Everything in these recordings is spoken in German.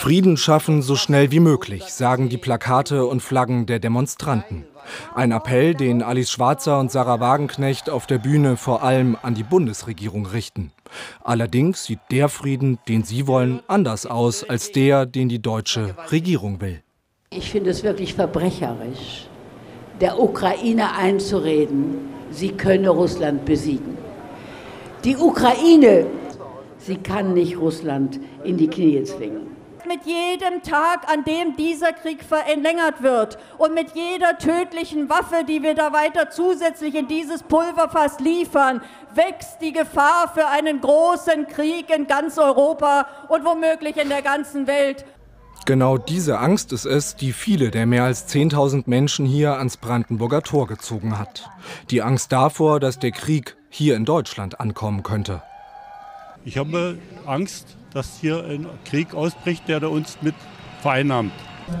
Frieden schaffen so schnell wie möglich, sagen die Plakate und Flaggen der Demonstranten. Ein Appell, den Alice Schwarzer und Sarah Wagenknecht auf der Bühne vor allem an die Bundesregierung richten. Allerdings sieht der Frieden, den sie wollen, anders aus als der, den die deutsche Regierung will. Ich finde es wirklich verbrecherisch, der Ukraine einzureden, sie könne Russland besiegen. Die Ukraine, sie kann nicht Russland in die Knie zwingen. Mit jedem Tag, an dem dieser Krieg verlängert wird und mit jeder tödlichen Waffe, die wir da weiter zusätzlich in dieses Pulverfass liefern, wächst die Gefahr für einen großen Krieg in ganz Europa und womöglich in der ganzen Welt. Genau diese Angst ist es, die viele der mehr als 10.000 Menschen hier ans Brandenburger Tor gezogen hat. Die Angst davor, dass der Krieg hier in Deutschland ankommen könnte. Ich habe Angst, dass hier ein Krieg ausbricht, der uns mit vereinnahmt.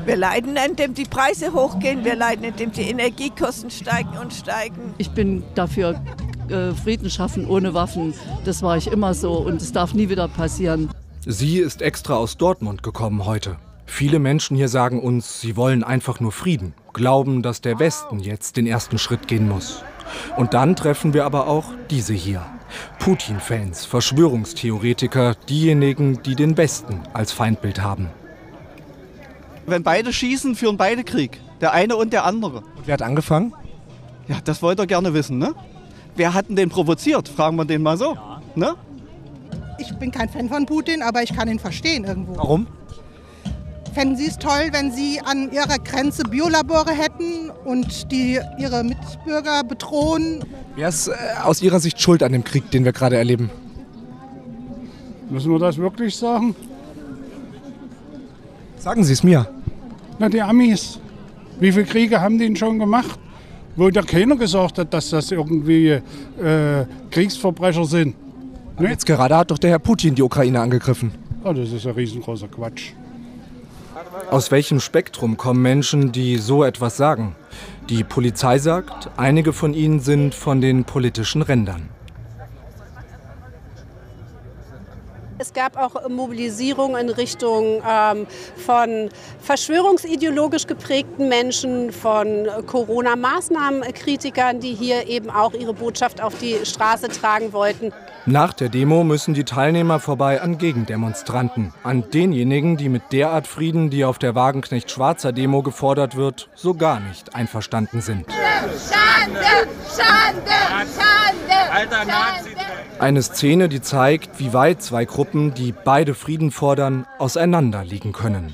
Wir leiden, indem die Preise hochgehen, wir leiden, indem die Energiekosten steigen und steigen. Ich bin dafür, Frieden schaffen ohne Waffen. Das war ich immer so und es darf nie wieder passieren. Sie ist extra aus Dortmund gekommen heute. Viele Menschen hier sagen uns, sie wollen einfach nur Frieden, glauben, dass der Westen jetzt den ersten Schritt gehen muss. Und dann treffen wir aber auch diese hier. Putin-Fans, Verschwörungstheoretiker, diejenigen, die den Westen als Feindbild haben. Wenn beide schießen, führen beide Krieg. Der eine und der andere. Und wer hat angefangen? Ja, das wollt ihr gerne wissen, ne? Wer hat denn den provoziert? Fragen wir den mal so, ne? Ich bin kein Fan von Putin, aber ich kann ihn verstehen irgendwo. Warum? Fänden Sie es toll, wenn Sie an Ihrer Grenze Biolabore hätten und die Ihre Mitbürger bedrohen? Wer ist aus Ihrer Sicht schuld an dem Krieg, den wir gerade erleben? Müssen wir das wirklich sagen? Sagen Sie es mir. Na, die Amis. Wie viele Kriege haben die schon gemacht, wo da keiner gesagt hat, dass das irgendwie Kriegsverbrecher sind? Ne? Jetzt gerade hat doch der Herr Putin die Ukraine angegriffen. Oh, das ist ein riesengroßer Quatsch. Aus welchem Spektrum kommen Menschen, die so etwas sagen? Die Polizei sagt, einige von ihnen sind von den politischen Rändern. Es gab auch Mobilisierung in Richtung von verschwörungsideologisch geprägten Menschen, von Corona-Maßnahmen-Kritikern, die hier eben auch ihre Botschaft auf die Straße tragen wollten. Nach der Demo müssen die Teilnehmer vorbei an Gegendemonstranten, an denjenigen, die mit der Art Frieden, die auf der Wagenknecht-Schwarzer-Demo gefordert wird, so gar nicht einverstanden sind. Schande, Schande, Schande, alter Nazi. Eine Szene, die zeigt, wie weit zwei Gruppen, die beide Frieden fordern, auseinander liegen können.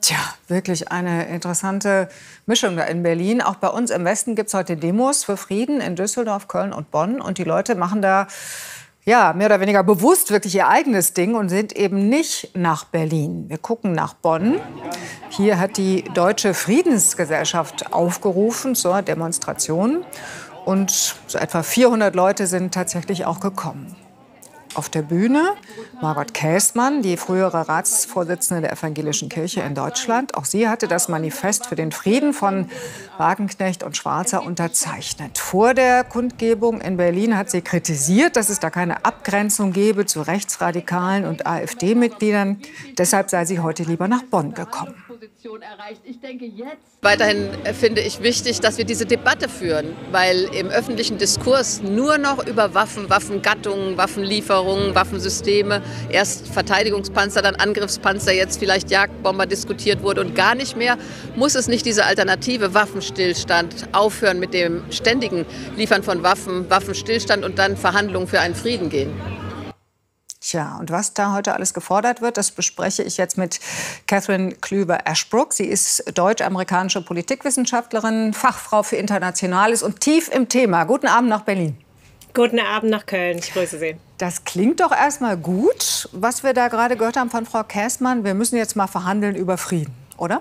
Tja, wirklich eine interessante Mischung da in Berlin. Auch bei uns im Westen gibt es heute Demos für Frieden in Düsseldorf, Köln und Bonn. Und die Leute machen da ja mehr oder weniger bewusst wirklich ihr eigenes Ding und sind eben nicht nach Berlin. Wir gucken nach Bonn. Hier hat die Deutsche Friedensgesellschaft aufgerufen zur Demonstration. Und so etwa 400 Leute sind tatsächlich auch gekommen. Auf der Bühne Margot Käßmann, die frühere Ratsvorsitzende der Evangelischen Kirche in Deutschland. Auch sie hatte das Manifest für den Frieden von Wagenknecht und Schwarzer unterzeichnet. Vor der Kundgebung in Berlin hat sie kritisiert, dass es da keine Abgrenzung gebe zu Rechtsradikalen und AfD-Mitgliedern. Deshalb sei sie heute lieber nach Bonn gekommen. Weiterhin finde ich wichtig, dass wir diese Debatte führen, weil im öffentlichen Diskurs nur noch über Waffen, Waffengattungen, Waffenlieferungen, Waffensysteme, erst Verteidigungspanzer, dann Angriffspanzer, jetzt vielleicht Jagdbomber diskutiert wurde und gar nicht mehr, muss es nicht diese alternative Waffenstillstand aufhören mit dem ständigen Liefern von Waffen, Waffenstillstand und dann Verhandlungen für einen Frieden gehen. Tja, und was da heute alles gefordert wird, das bespreche ich jetzt mit Cathryn Clüver-Ashbrook. Sie ist deutsch-amerikanische Politikwissenschaftlerin, Fachfrau für Internationales und tief im Thema. Guten Abend nach Berlin. Guten Abend nach Köln. Ich grüße Sie. Das klingt doch erstmal gut, was wir da gerade gehört haben von Frau Käßmann. Wir müssen jetzt mal verhandeln über Frieden, oder?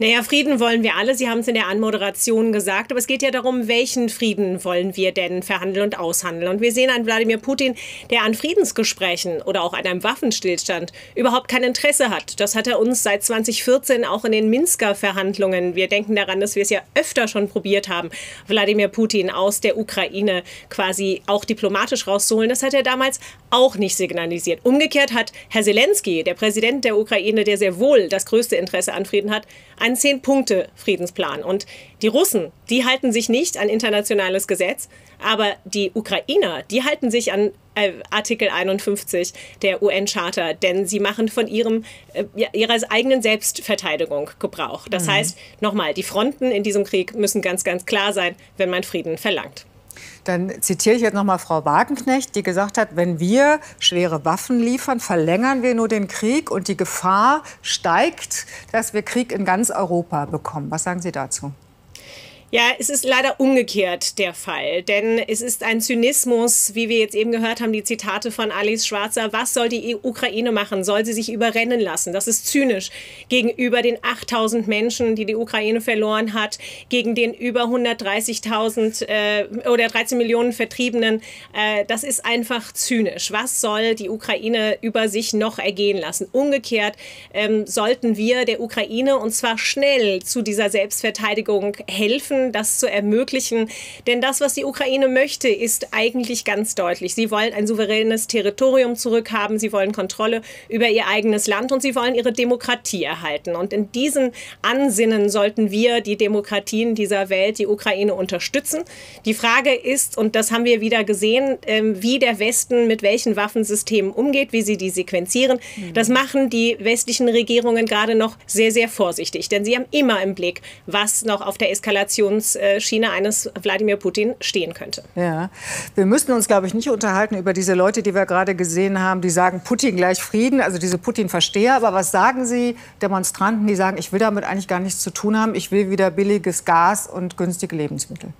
Naja, Frieden wollen wir alle. Sie haben es in der Anmoderation gesagt. Aber es geht ja darum, welchen Frieden wollen wir denn verhandeln und aushandeln? Und wir sehen einen Wladimir Putin, der an Friedensgesprächen oder auch an einem Waffenstillstand überhaupt kein Interesse hat. Das hat er uns seit 2014 auch in den Minsker Verhandlungen. Wir denken daran, dass wir es ja öfter schon probiert haben, Wladimir Putin aus der Ukraine quasi auch diplomatisch rauszuholen. Das hat er damals auch nicht signalisiert. Umgekehrt hat Herr Zelensky, der Präsident der Ukraine, der sehr wohl das größte Interesse an Frieden hat, einen 10-Punkte-Friedensplan. Und die Russen, die halten sich nicht an internationales Gesetz, aber die Ukrainer, die halten sich an Artikel 51 der UN-Charta, denn sie machen von ihrer eigenen Selbstverteidigung Gebrauch. Das heißt, nochmal, die Fronten in diesem Krieg müssen ganz, ganz klar sein, wenn man Frieden verlangt. Dann zitiere ich jetzt nochmal Frau Wagenknecht, die gesagt hat, wenn wir schwere Waffen liefern, verlängern wir nur den Krieg und die Gefahr steigt, dass wir Krieg in ganz Europa bekommen. Was sagen Sie dazu? Ja, es ist leider umgekehrt der Fall, denn es ist ein Zynismus, wie wir jetzt eben gehört haben, die Zitate von Alice Schwarzer. Was soll die Ukraine machen? Soll sie sich überrennen lassen? Das ist zynisch gegenüber den 8.000 Menschen, die die Ukraine verloren hat, gegen den über 130.000 oder 13 Millionen Vertriebenen. Das ist einfach zynisch. Was soll die Ukraine über sich noch ergehen lassen? Umgekehrt sollten wir der Ukraine, und zwar schnell, zu dieser Selbstverteidigung helfen, das zu ermöglichen. Denn das, was die Ukraine möchte, ist eigentlich ganz deutlich. Sie wollen ein souveränes Territorium zurückhaben, sie wollen Kontrolle über ihr eigenes Land und sie wollen ihre Demokratie erhalten. Und in diesen Ansinnen sollten wir die Demokratien dieser Welt, die Ukraine, unterstützen. Die Frage ist, und das haben wir wieder gesehen, wie der Westen mit welchen Waffensystemen umgeht, wie sie die sequenzieren. Das machen die westlichen Regierungen gerade noch sehr, sehr vorsichtig. Denn sie haben immer im Blick, was noch auf der Eskalation China eines Wladimir Putin stehen könnte. Ja, wir müssen uns, glaube ich, nicht unterhalten über diese Leute, die wir gerade gesehen haben, die sagen, Putin gleich Frieden, also diese Putin-Versteher. Aber was sagen Sie Demonstranten, die sagen, ich will damit eigentlich gar nichts zu tun haben, ich will wieder billiges Gas und günstige Lebensmittel?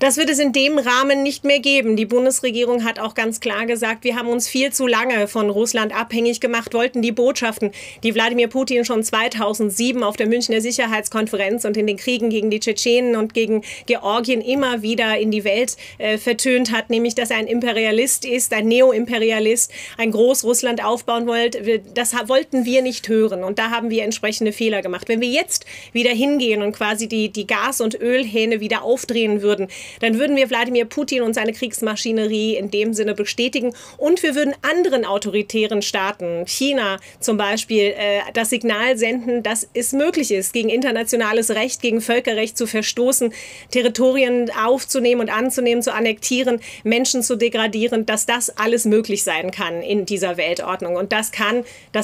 Das wird es in dem Rahmen nicht mehr geben. Die Bundesregierung hat auch ganz klar gesagt, wir haben uns viel zu lange von Russland abhängig gemacht, wollten die Botschaften, die Wladimir Putin schon 2007 auf der Münchner Sicherheitskonferenz und in den Kriegen gegen die Tschetschenen und gegen Georgien immer wieder in die Welt vertönt hat, nämlich, dass er ein Imperialist ist, ein Neoimperialist, ein Großrussland aufbauen wollte. Das wollten wir nicht hören und da haben wir entsprechende Fehler gemacht. Wenn wir jetzt wieder hingehen und quasi die Gas- und Ölhähne wieder aufdrehen würden, dann würden wir Wladimir Putin und seine Kriegsmaschinerie in dem Sinne bestätigen. Und wir würden anderen autoritären Staaten, China zum Beispiel, das Signal senden, dass es möglich ist, gegen internationales Recht, gegen Völkerrecht zu verstoßen, Territorien aufzunehmen und anzunehmen, zu annektieren, Menschen zu degradieren, dass das alles möglich sein kann in dieser Weltordnung. Und das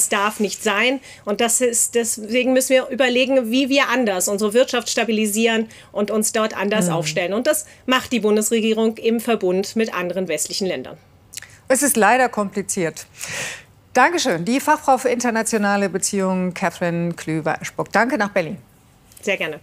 darf nicht sein. Und deswegen müssen wir überlegen, wie wir anders unsere Wirtschaft stabilisieren und uns dort anders aufstellen. Und das macht die Bundesregierung im Verbund mit anderen westlichen Ländern. Es ist leider kompliziert. Dankeschön. Die Fachfrau für internationale Beziehungen, Cathryn Clüver-Ashbrook. Danke nach Berlin. Sehr gerne.